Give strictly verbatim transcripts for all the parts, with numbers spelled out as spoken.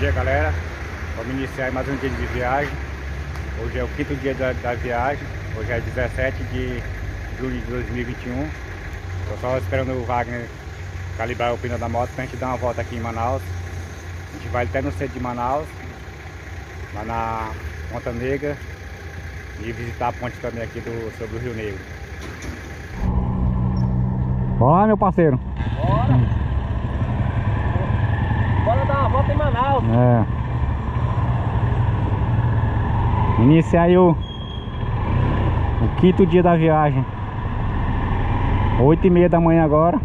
dia, galera. Vamos iniciar mais um dia de viagem. Hoje é o quinto dia da, da viagem. Hoje é dezessete de julho de dois mil e vinte e um. Estou só esperando o Wagner calibrar o pneu da moto para a gente dar uma volta aqui em Manaus. A gente vai até no centro de Manaus, lá na Ponta Negra, e visitar a ponte também aqui do, sobre o Rio Negro. Bora, meu parceiro. Bora. Bora dar uma volta em Manaus. É. Iniciar aí o, o quinto dia da viagem. Oito e meia da manhã agora.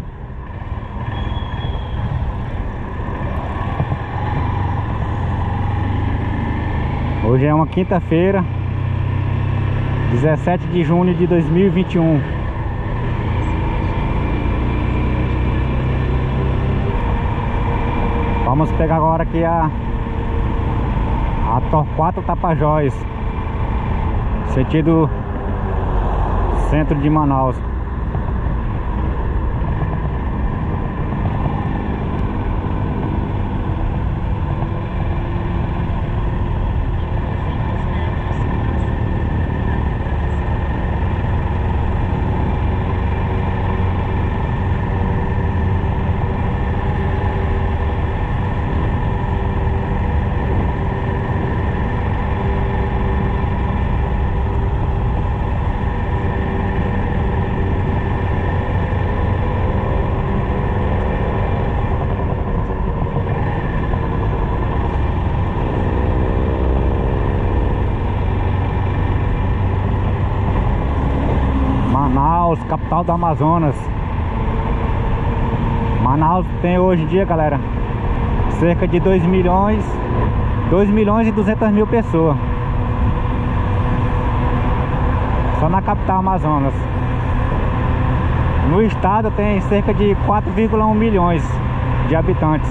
Hoje é uma quinta-feira, dezessete de junho de dois mil e vinte e um. Vamos pegar agora aqui a, a Torquato Tapajós, sentido centro de Manaus. Manaus, capital do Amazonas. Manaus tem hoje em dia, galera, cerca de dois milhões e duzentas mil pessoas. Só na capital Amazonas. No estado tem cerca de quatro vírgula um milhões de habitantes.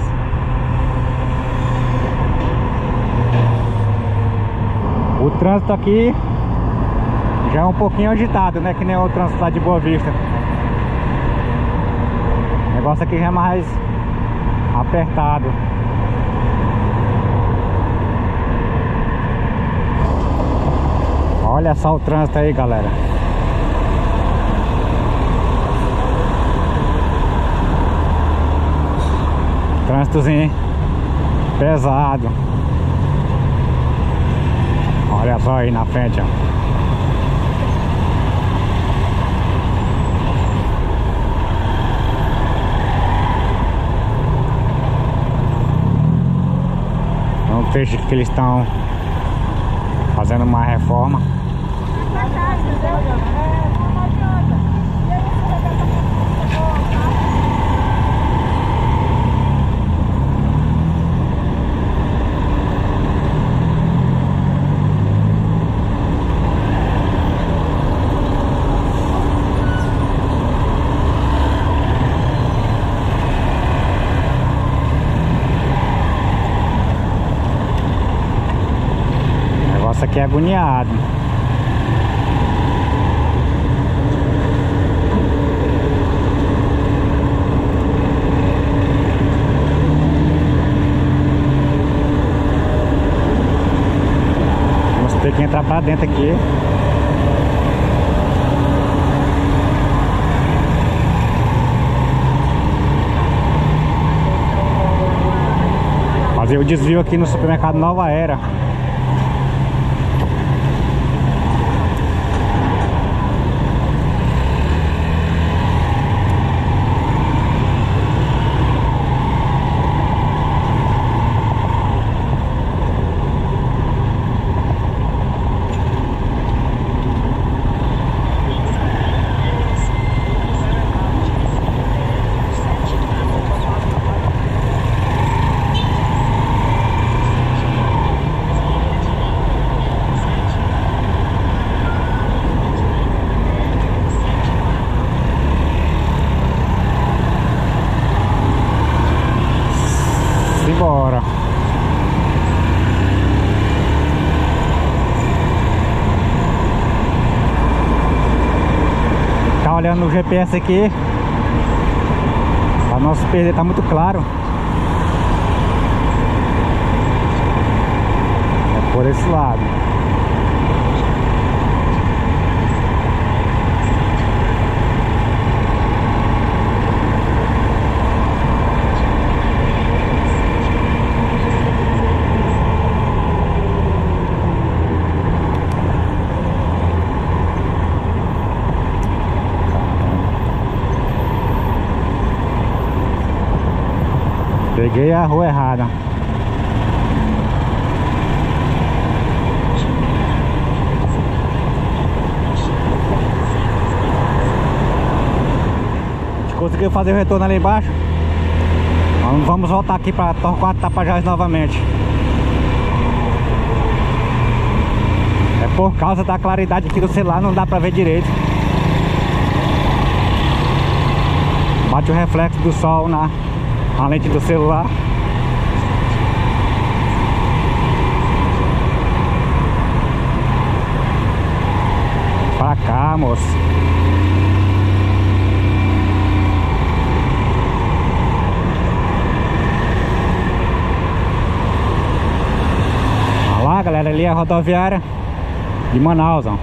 O trânsito aqui já é um pouquinho agitado, né? Que nem o trânsito lá de Boa Vista. O negócio aqui já é mais apertado. Olha só o trânsito aí, galera. Trânsitozinho pesado. Olha só aí na frente, ó. Trecho que eles estão fazendo uma reforma. É agoniado. Vamos ter que entrar pra dentro aqui. Fazer o desvio aqui no supermercado Nova Era. No G P S aqui, para não se perder, tá muito claro. desse lado. Peguei a rua errada. Conseguiu fazer o retorno ali embaixo. Vamos, vamos voltar aqui para Torquato Tapajós novamente. É por causa da claridade aqui do celular, não dá para ver direito. Bate o reflexo do sol na, na lente do celular. Pra cá, moço. Galera, ali é a rodoviária de Manaus, ó.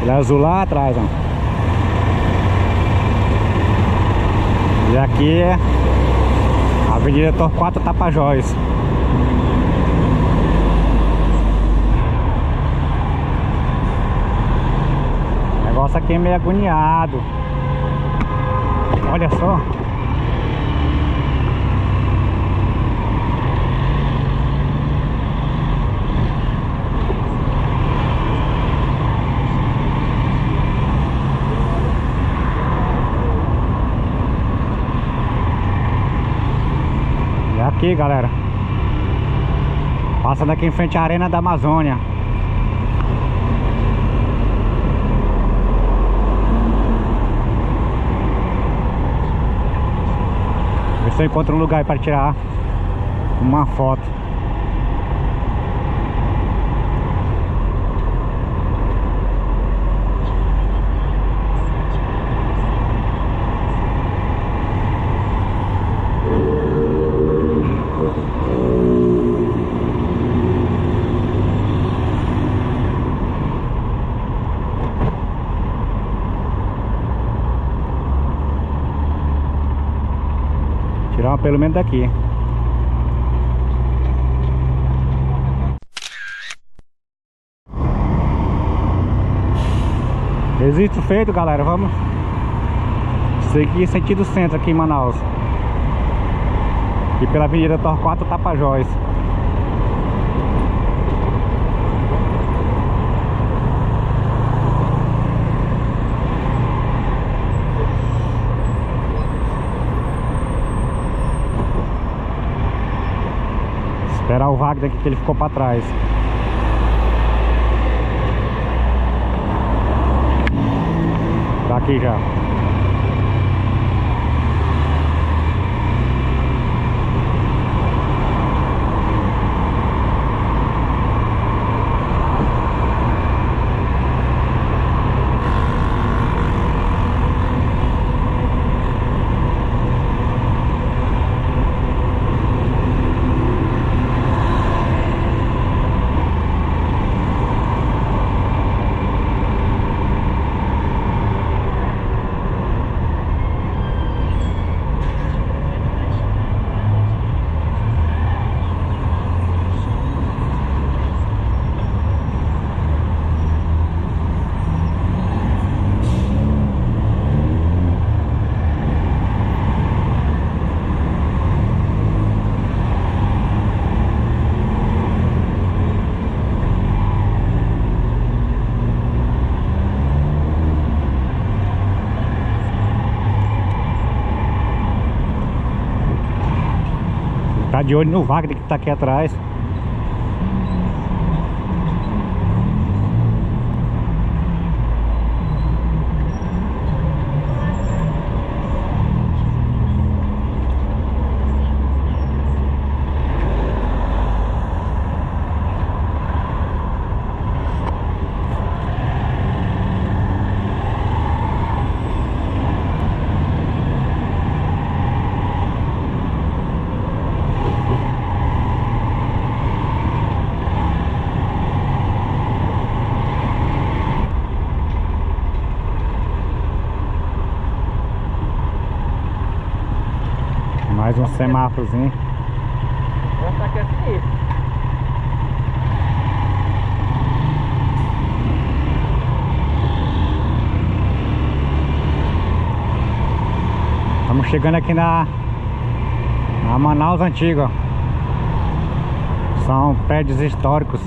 Ele é azul lá atrás, ó. E aqui é a Avenida Torquato Tapajós. O negócio aqui é meio agoniado. Olha só. Aqui, galera, passando aqui em frente à Arena da Amazônia. Vê se eu encontro um lugar para tirar uma foto. Pelo menos daqui. Registro feito, galera. Vamos seguir sentido centro aqui em Manaus. E pela Avenida Torquato Tapajós. Era o Wagner aqui que ele ficou para trás. Tá aqui já. De olho no Wagner que tá aqui atrás. uns semáforozinhos. Nossa, aqui é sinistro. Estamos chegando aqui na, na Manaus Antiga. São prédios históricos.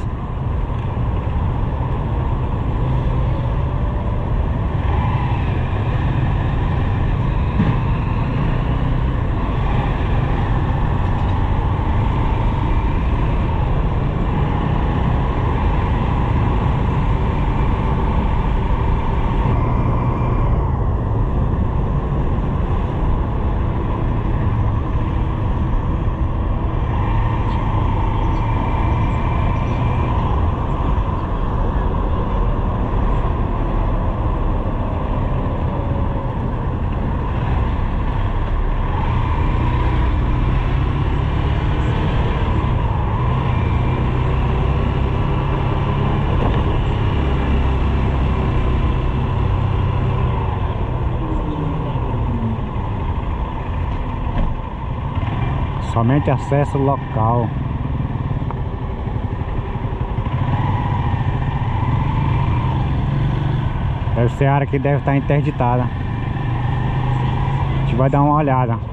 Somente acesso local. Deve ser a área que deve estar interditada. A gente vai dar uma olhada.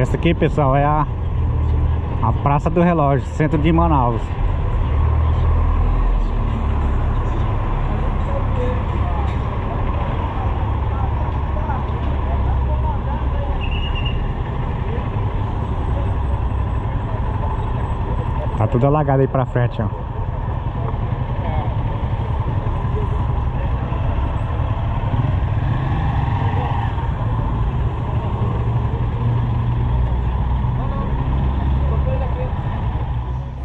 Essa aqui, pessoal, é a, a Praça do Relógio, centro de Manaus. Tá tudo alagado aí pra frente, ó.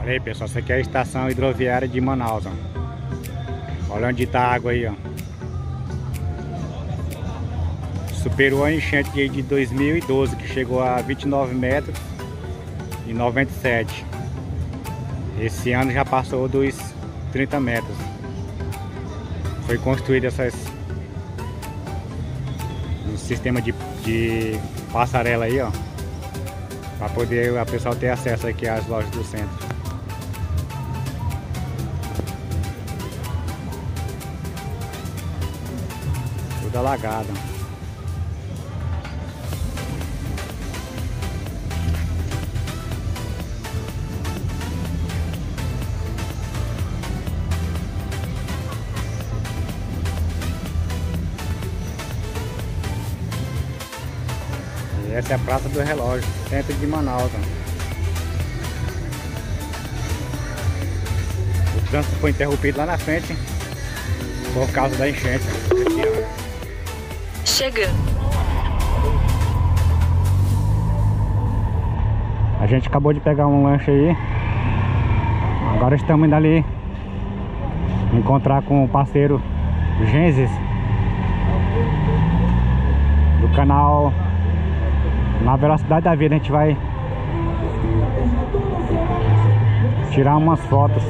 Olha aí, pessoal, essa aqui é a Estação Hidroviária de Manaus, ó. Olha onde tá a água aí, ó. Superou a enchente de dois mil e doze, que chegou a vinte e nove metros e noventa e sete. Esse ano já passou dos trinta metros. Foi construído essas... um sistema de, de passarela aí, ó, para poder a pessoa ter acesso aqui às lojas do centro. Alagada. E essa é a Praça do Relógio, centro de Manaus. O trânsito foi interrompido lá na frente por causa da enchente. Chega. A gente acabou de pegar um lanche aí. Agora estamos indo ali encontrar com o parceiro Gensis, do canal Na Velocidade da Vida. A gente vai tirar umas fotos.